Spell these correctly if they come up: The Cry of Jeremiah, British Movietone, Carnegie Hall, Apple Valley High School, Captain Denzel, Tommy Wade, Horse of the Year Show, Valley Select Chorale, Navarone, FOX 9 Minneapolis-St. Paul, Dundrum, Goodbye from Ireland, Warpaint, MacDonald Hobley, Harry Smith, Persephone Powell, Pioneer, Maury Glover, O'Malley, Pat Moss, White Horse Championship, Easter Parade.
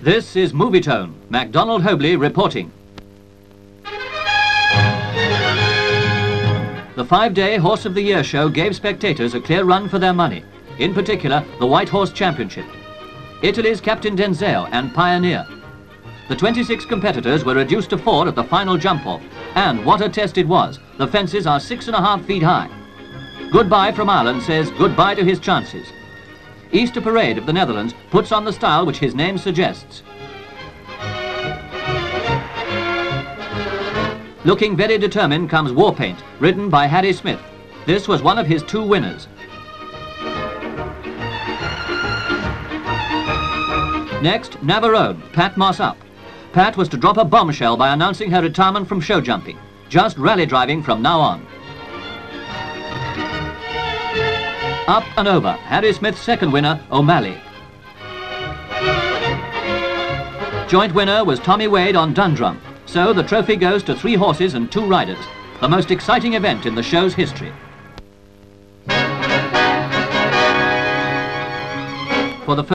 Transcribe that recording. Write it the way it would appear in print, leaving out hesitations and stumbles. This is Movietone, MacDonald Hobley reporting. The five-day Horse of the Year show gave spectators a clear run for their money, in particular the White Horse Championship. Italy's Captain Denzel and Pioneer. The 26 competitors were reduced to 4 at the final jump-off, and what a test it was. The fences are 6.5 feet high. Goodbye from Ireland says goodbye to his chances. Easter Parade of the Netherlands puts on the style which his name suggests. Looking very determined comes Warpaint, ridden by Harry Smith. This was one of his 2 winners. Next, Navarone, Pat Moss up. Pat was to drop a bombshell by announcing her retirement from show jumping. Just rally driving from now on. Up and over, Harry Smith's 2nd winner, O'Malley. Joint winner was Tommy Wade on Dundrum, so the trophy goes to 3 horses and 2 riders, the most exciting event in the show's history. For the